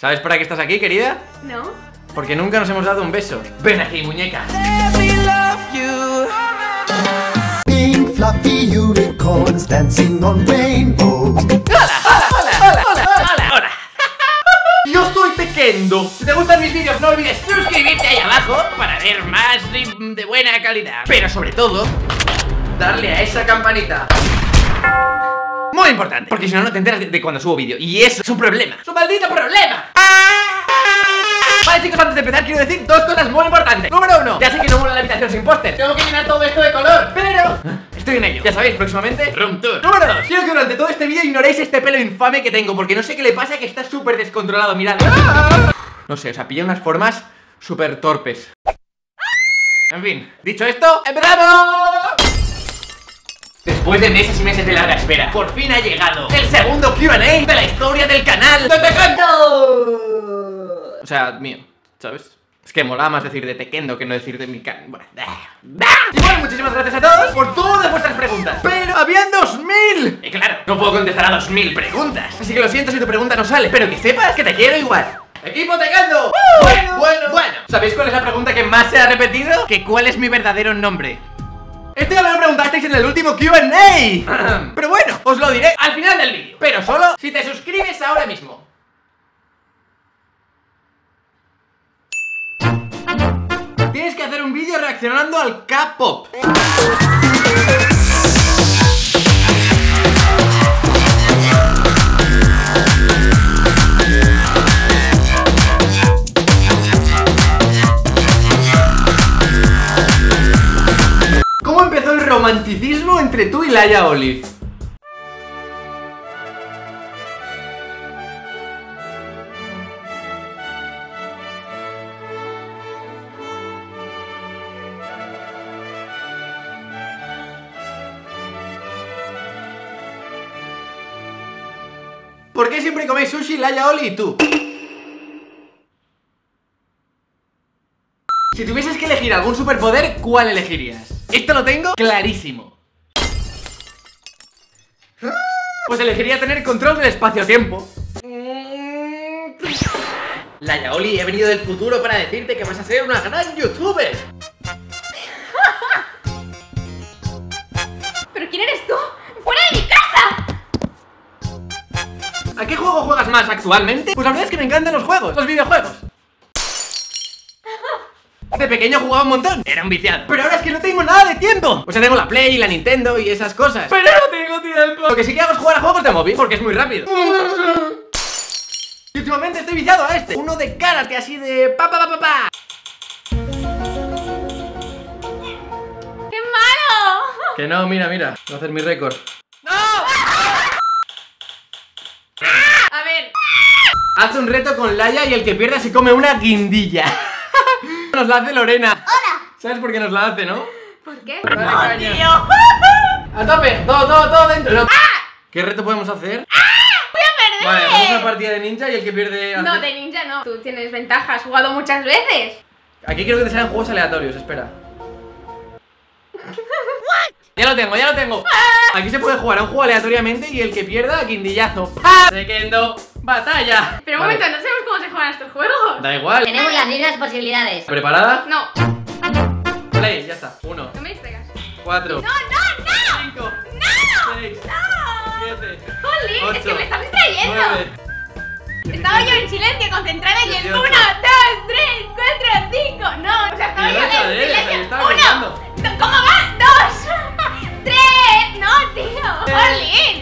¿Sabes para qué estás aquí, querida? No. Porque nunca nos hemos dado un beso. Ven aquí, muñeca. Hola. Yo soy Tekendo. Si te gustan mis vídeos, no olvides suscribirte ahí abajo para ver más de buena calidad. Pero sobre todo, darle a esa campanita. Muy importante, porque si no, no te enteras de cuando subo vídeo. Y eso es un problema. ¡Es un maldito problema! Vale, chicos, antes de empezar quiero decir dos cosas muy importantes. Número 1, ya sé que no mola la habitación sin póster. Tengo que llenar todo esto de color, pero estoy en ello. Ya sabéis, próximamente, room tour. Número 2, quiero que durante todo este vídeo ignoréis este pelo infame que tengo, porque no sé qué le pasa, que está súper descontrolado, mirad. No sé, o sea, pilla unas formas súper torpes. En fin, dicho esto, ¡empezamos! Después de meses y meses de larga espera, por fin ha llegado el segundo Q&A de la historia del canal de Tekendo. O sea, mío, ¿sabes? Es que molaba más decir de Tekendo que no decir de mi canal. Bueno, muchísimas gracias a todos por todas vuestras preguntas. Pero habían 2000. Y claro, no puedo contestar a 2000 preguntas. Así que lo siento si tu pregunta no sale, pero que sepas que te quiero igual. ¡Equipo Tekendo! Bueno. ¿Sabéis cuál es la pregunta que más se ha repetido? Que cuál es mi verdadero nombre. Esto ya me lo preguntasteis en el último Q&A. Pero bueno, os lo diré al final del vídeo. Pero solo si te suscribes ahora mismo. Tienes que hacer un vídeo reaccionando al K-pop. Romanticismo entre tú y Laia Oli. ¿Por qué siempre coméis sushi, Laia Oli y tú? Si tuvieses que elegir algún superpoder, ¿cuál elegirías? Esto lo tengo clarísimo. Pues elegiría tener control del espacio-tiempo. Laia Oli, he venido del futuro para decirte que vas a ser una gran youtuber. ¿Pero quién eres tú? ¡Fuera de mi casa! ¿A qué juego juegas más actualmente? Pues la verdad es que me encantan los juegos, los videojuegos. De pequeño jugaba un montón, era un viciado. Pero ahora es que no tengo nada de tiempo. O sea, tengo la Play, la Nintendo y esas cosas. Pero no tengo tiempo. Lo que sí que hago es jugar a juegos de móvil, porque es muy rápido. Y últimamente estoy viciado a este. Uno de karate, así de pa. ¡Qué malo! Que no, mira, voy a hacer mi récord. ¡No! A ver, haz un reto con Laia y el que pierda se come una guindilla. Nos la hace Lorena. Hola. ¿Sabes por qué nos la hace, no? ¿Por qué? ¡No, tío! ¡A tope! Todo dentro. ¿Qué reto podemos hacer? ¡Voy a perder! Vale, hacemos una partida de ninja y el que pierde hace... No, de ninja no. Tú tienes ventaja, has jugado muchas veces. Aquí creo que te salen juegos aleatorios, espera. Ya lo tengo. Aquí se puede jugar a un juego aleatoriamente y el que pierda, guindillazo. Tekendo, batalla. Pero un momento, no sabemos cómo se juegan estos juegos. Da igual. Tenemos las mismas posibilidades. ¿Preparada? No. Play, ya está. 1. No me distraigas. 4. No. 5. No. 6. No. 7. Jolín, 8, es que me estás distrayendo. 9. Estaba yo en silencio, concentrada y en 1, 2, 3, 4, 5. No, o sea, estaba yo en silencio. 1. ¿Cómo va? 2. 3, no, tío. ¡Jolín!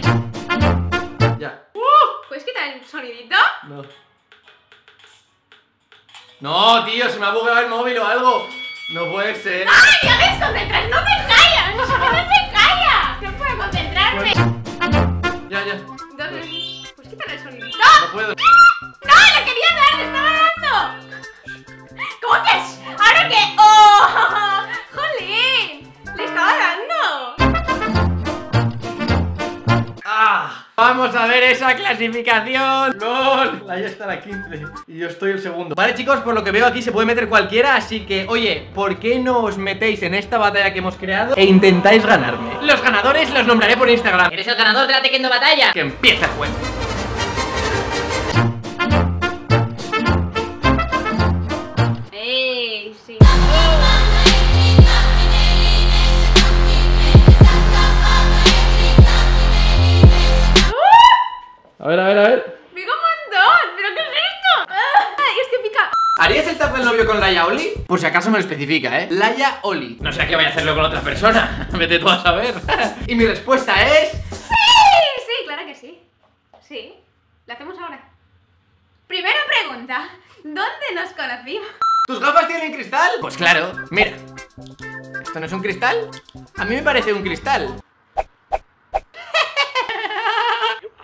Ya. ¿Puedes quitar el sonidito? No. No, tío, se me ha bugueado el móvil o algo. No puede ser. ¡Ay, ya ves, concentras! ¡No te callas! ¡No se calla! No puedo concentrarme. Ya. Entonces, ¿puedes quitar el sonidito? No puedo. ¡No, lo quería dar! ¡Te estaba dando! ¿Cómo que es? ¿Ahora qué? ¡Oh! ¡Jolín! ¡Le estaba dando! Vamos a ver esa clasificación. ¡Lol! Laia está la 15 y yo estoy el segundo. Vale, chicos, por lo que veo aquí se puede meter cualquiera. Así que, oye, ¿por qué no os metéis en esta batalla que hemos creado e intentáis ganarme? Los ganadores los nombraré por Instagram. ¿Eres el ganador de la Tekendo batalla? Que empieza el juego. hace el novio con Laia Oli? Por si acaso me lo especifica, ¿eh? Laia Oli. No sé a qué vaya a hacerlo con otra persona. Vete tú a saber. Y mi respuesta es... ¡Sí! Sí, claro que sí. Sí. Lo hacemos ahora. Primera pregunta. ¿Dónde nos conocimos? ¿Tus gafas tienen cristal? Pues claro. Mira. ¿Esto no es un cristal? A mí me parece un cristal.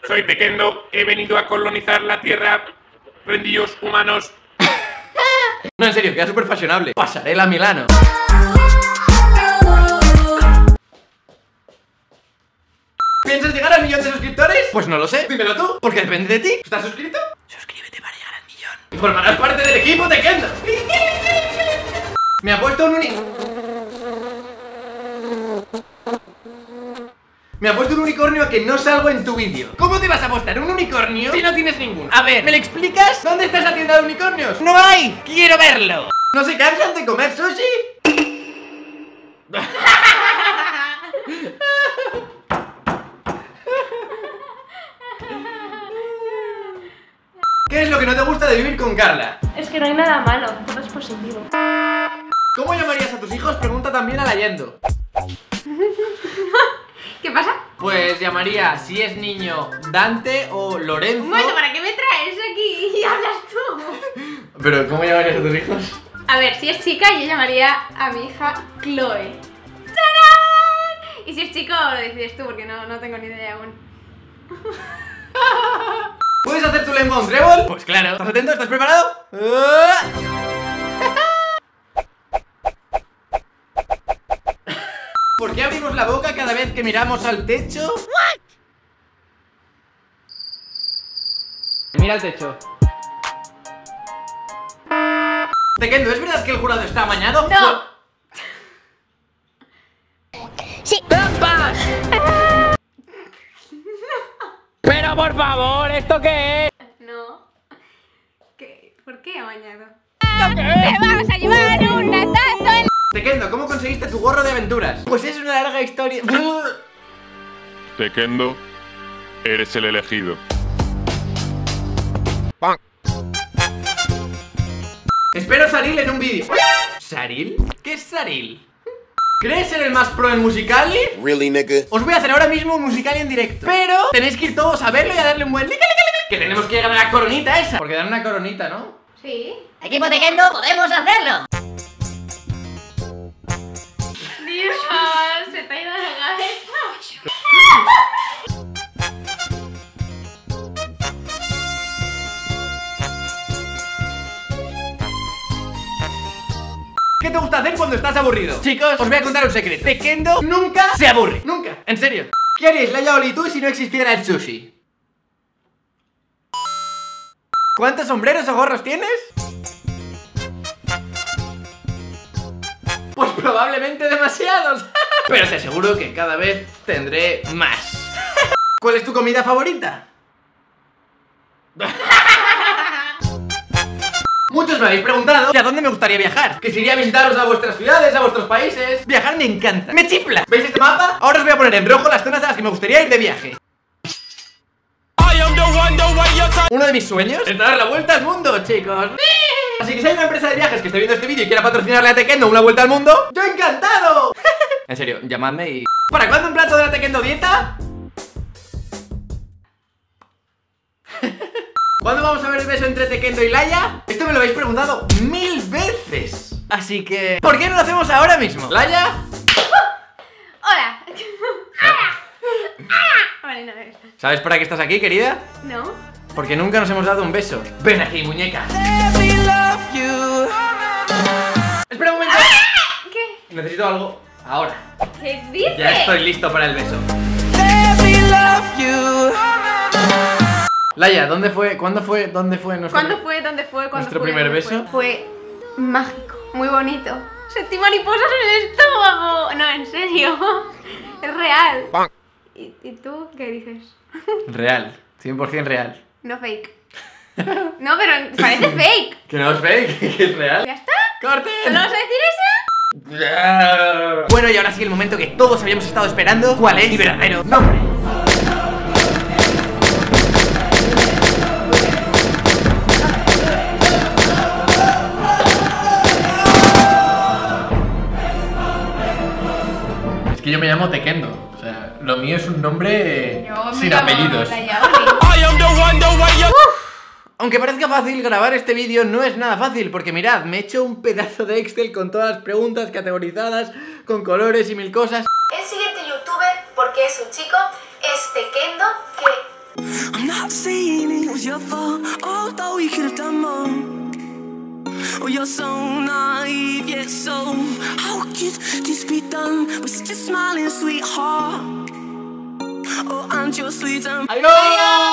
Soy Tekendo, he venido a colonizar la tierra. Rendillos humanos. No, en serio, queda súper fashionable. Pasaré la Milano. ¿Piensas llegar al millón de suscriptores? Pues no lo sé, dímelo tú, porque depende de ti. ¿Estás suscrito? Suscríbete para llegar al millón y formarás parte del equipo de Tekendo. Me ha puesto un unicornio que no salgo en tu vídeo. ¿Cómo te vas a apostar un unicornio si no tienes ninguno? A ver, ¿me lo explicas? ¿Dónde está esa tienda de unicornios? ¡No hay! ¡Quiero verlo! ¿No se cansan de comer sushi? ¿Qué es lo que no te gusta de vivir con Carla? Es que no hay nada malo, todo es positivo. ¿Cómo llamarías a tus hijos? Pregunta también a Layendo. ¿Qué pasa? Pues llamaría, si es niño, Dante o Lorenzo. Bueno, ¿para qué me traes aquí y hablas tú? Pero, ¿cómo llamarías a tus hijos? A ver, si es chica, yo llamaría a mi hija Chloe. ¡Tarán! Y si es chico, lo decides tú, porque no tengo ni idea aún. ¿Puedes hacer tu lengua un trébol? Pues claro. ¿Estás atento? ¿Estás preparado? ¿Por qué abrimos la boca cada vez que miramos al techo? ¿Qué? Mira al techo. Tekendo, ¿es verdad que el jurado está amañado? ¡No! ¡Sí! ¡Trampas! ¡Pero por favor! ¿Esto qué es? No... ¿Qué? ¿Por qué amañado? ¡Te vamos a llevar un natazo en... Tekendo, ¿cómo conseguiste tu gorro de aventuras? Pues es una larga historia. Tekendo, eres el elegido. ¡Pam! Espero Saril en un vídeo. ¿Saril? ¿Qué es Saril? ¿Crees ser el más pro en Musical.ly? Really, nigga. Os voy a hacer ahora mismo un Musical.ly en directo, pero tenéis que ir todos a verlo y a darle un buen like. Que tenemos que ganar la coronita esa. Porque dan una coronita, ¿no? Sí. Equipo Tekendo, podemos hacerlo. Se te ha ido la cabeza. ¿Qué te gusta hacer cuando estás aburrido? Chicos, os voy a contar un secreto. Tekendo nunca se aburre. Nunca, en serio. ¿Qué harías, Laia Oli, tú si no existiera el sushi? ¿Cuántos sombreros o gorros tienes? Pues probablemente demasiados. Pero te aseguro que cada vez tendré más. ¿Cuál es tu comida favorita? Muchos me habéis preguntado ¿a dónde me gustaría viajar? Que si iría a visitaros a vuestras ciudades, a vuestros países. Viajar me encanta, me chifla. ¿Veis este mapa? Ahora os voy a poner en rojo las zonas a las que me gustaría ir de viaje. Uno de mis sueños es dar la vuelta al mundo, chicos. Así que si hay una empresa de viajes que esté viendo este vídeo y quiera patrocinarle a Tekendo una vuelta al mundo, ¡yo encantado! En serio, llamadme y... ¿Para cuándo un plato de la Tekendo dieta? ¿Cuándo vamos a ver el beso entre Tekendo y Laia? Esto me lo habéis preguntado 1000 veces. Así que... ¿por qué no lo hacemos ahora mismo? ¿Laia? ¡Hola! Vale, no me gusta. ¿Sabes para qué estás aquí, querida? No. Porque nunca nos hemos dado un beso. Ven aquí, muñeca. Espera un momento. ¿Qué? Necesito algo ahora. ¿Qué dices? Ya estoy listo para el beso. Laia, ¿dónde fue? ¿Cuándo fue? ¿Dónde fue? ¿Nuestro primer beso? Fue mágico, muy bonito. Sentí mariposas en el estómago. No, en serio. Es real. ¿Y tú qué dices? Real, 100% real. No fake. No, pero parece fake. Que no es fake, que es real. ¿Ya está? ¡Corte! ¿No vas a decir eso? Bueno, y ahora sí el momento que todos habíamos estado esperando. ¿Cuál es mi verdadero nombre? yo me llamo Tekendo. O sea, lo mío es un nombre sin apellidos. Aunque parezca fácil, grabar este vídeo no es nada fácil, porque mirad, me he hecho un pedazo de Excel con todas las preguntas categorizadas, con colores y mil cosas. El siguiente youtuber, porque es un chico, es Tekendo, que... I'm not saying it was your fault, although we could have done more. Oh, you're so naive, yet so how could this be done with such a smiling sweetheart? Oh, I'm just sweet and... ¡Adiós!